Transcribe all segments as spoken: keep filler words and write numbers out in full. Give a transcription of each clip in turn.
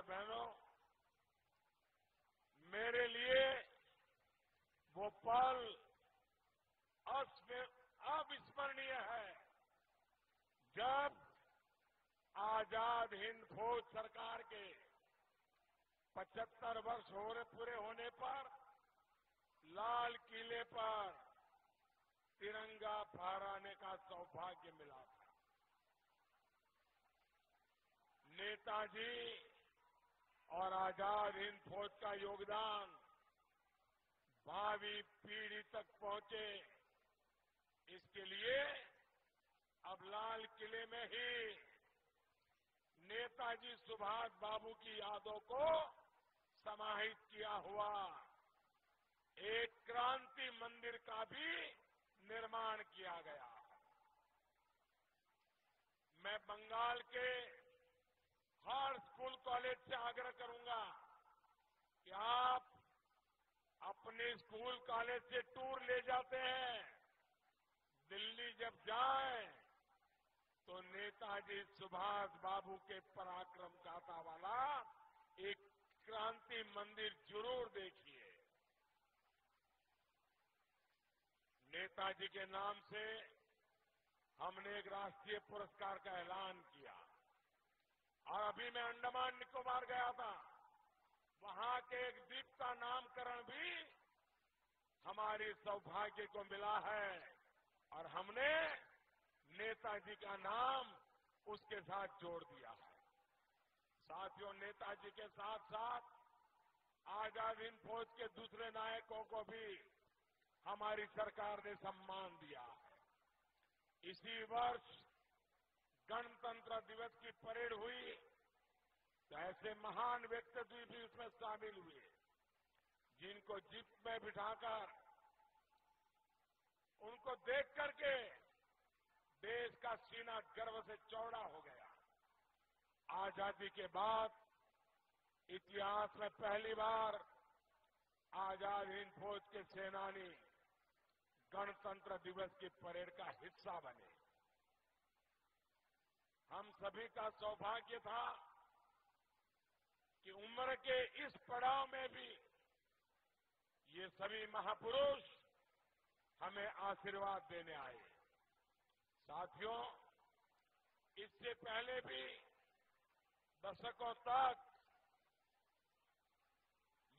भाइयों बहनों, मेरे लिए वो पल अविस्मरणीय है जब आजाद हिंद फौज सरकार के पचहत्तर वर्ष हो रहे पूरे होने पर लाल किले पर तिरंगा फहराने का सौभाग्य मिला था। नेताजी और आजाद हिंद फौज का योगदान भावी पीढ़ी तक पहुंचे, इसके लिए अब लाल किले में ही नेताजी सुभाष बाबू की यादों को समाहित किया हुआ एक क्रांति मंदिर का भी निर्माण किया गया। मैं बंगाल के हर स्कूल कॉलेज से आग्रह करूंगा कि आप अपने स्कूल कॉलेज से टूर ले जाते हैं, दिल्ली जब जाएं तो नेताजी सुभाष बाबू के पराक्रम गाथा वाला एक क्रांति मंदिर जरूर देखिए। नेताजी के नाम से हमने एक राष्ट्रीय पुरस्कार का ऐलान किया और अभी मैं अंडमान निकोबार गया था, वहां के एक द्वीप का नामकरण भी हमारे सौभाग्य को मिला है और हमने नेताजी का नाम उसके साथ जोड़ दिया है। साथियों, नेताजी के साथ साथ आजाद हिंद फौज के दूसरे नायकों को भी हमारी सरकार ने सम्मान दिया है। इसी वर्ष गणतंत्र दिवस की परेड हुई तो ऐसे महान व्यक्तित्व भी उसमें शामिल हुए जिनको जीप में बिठाकर उनको देख करके देश का सीना गर्व से चौड़ा हो गया। आजादी के बाद इतिहास में पहली बार आजाद हिंद फौज के सेनानी गणतंत्र दिवस की परेड का हिस्सा बने। हम सभी का सौभाग्य था कि उम्र के इस पड़ाव में भी ये सभी महापुरुष हमें आशीर्वाद देने आए। साथियों, इससे पहले भी दशकों तक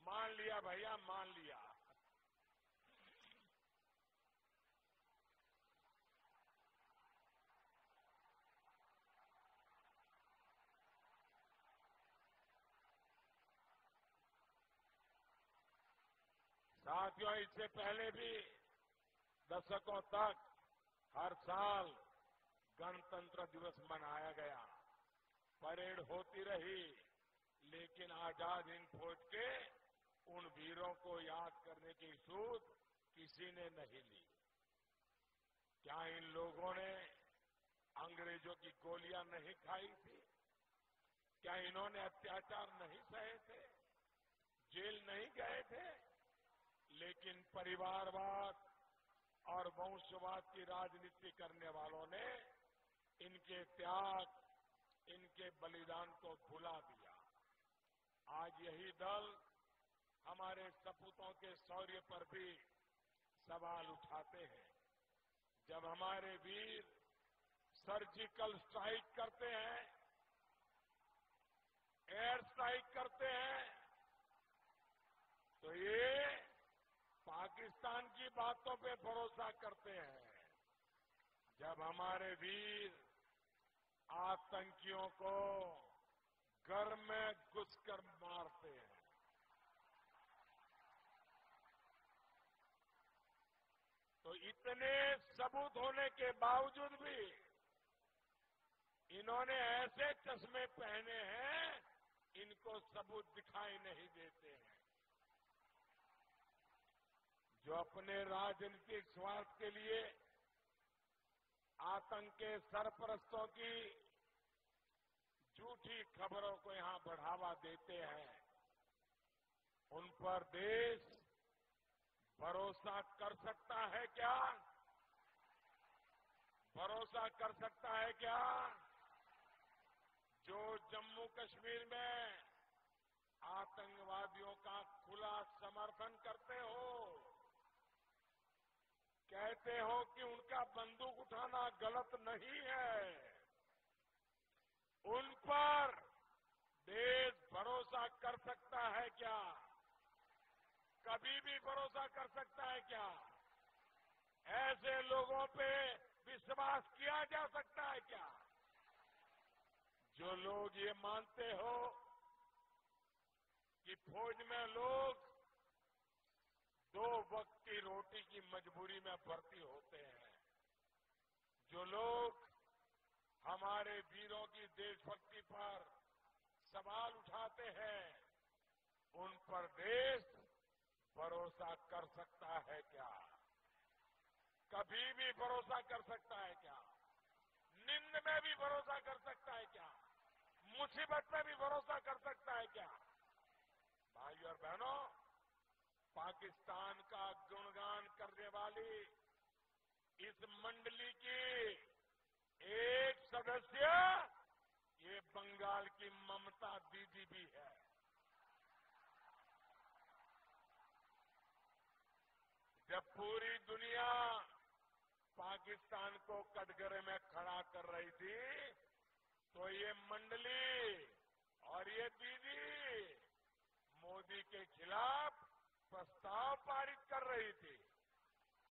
मान लिया भैया मान लिया, साथियों इससे पहले भी दशकों तक हर साल गणतंत्र दिवस मनाया गया, परेड होती रही, लेकिन आजाद हिंद फौज के उन वीरों को याद करने की सूझ किसी ने नहीं ली। क्या इन लोगों ने अंग्रेजों की गोलियां नहीं खाई थी? क्या इन्होंने अत्याचार नहीं सहे थे? जेल नहीं गए थे? लेकिन परिवारवाद और वंशवाद की राजनीति करने वालों ने इनके त्याग, इनके बलिदान को भुला दिया। आज यही दल हमारे सपूतों के शौर्य पर भी सवाल उठाते हैं। जब हमारे वीर सर्जिकल स्ट्राइक करते हैं, एयर स्ट्राइक करते हैं, तो ये पाकिस्तान की बातों पे भरोसा करते हैं। जब हमारे वीर आतंकियों को घर में घुसकर मारते हैं, तो इतने सबूत होने के बावजूद भी इन्होंने ऐसे चश्मे पहने हैं, इनको सबूत दिखाई नहीं देते हैं। जो अपने राजनीतिक स्वार्थ के लिए आतंक के सरपरस्तों की झूठी खबरों को यहां बढ़ावा देते हैं, उन पर देश भरोसा कर सकता है क्या? भरोसा कर सकता है क्या? जो जम्मू कश्मीर में आतंकवादियों का खुला समर्थन करते हो, कहते हो कि उनका बंदूक उठाना गलत नहीं है, उन पर देश भरोसा कर सकता है क्या? कभी भी भरोसा कर सकता है क्या? ऐसे लोगों पे विश्वास किया जा सकता है क्या? जो लोग ये मानते हो कि फौज में लोग दो वक्त की रोटी की मजबूरी में भर्ती होते हैं, जो लोग हमारे वीरों की देशभक्ति पर सवाल उठाते हैं, उन पर देश भरोसा कर सकता है क्या? कभी भी भरोसा कर सकता है क्या? निंद में भी भरोसा कर सकता है क्या? मुसीबत में भी भरोसा कर सकता है क्या? भाइयों और बहनों, पाकिस्तान का गुणगान करने वाली इस मंडली की एक सदस्य ये बंगाल की ममता दीदी भी है। जब पूरी दुनिया पाकिस्तान को कटघरे में खड़ा कर रही थी, तो ये मंडली और ये दीदी मोदी के खिलाफ प्रस्ताव पारित कर रही थी।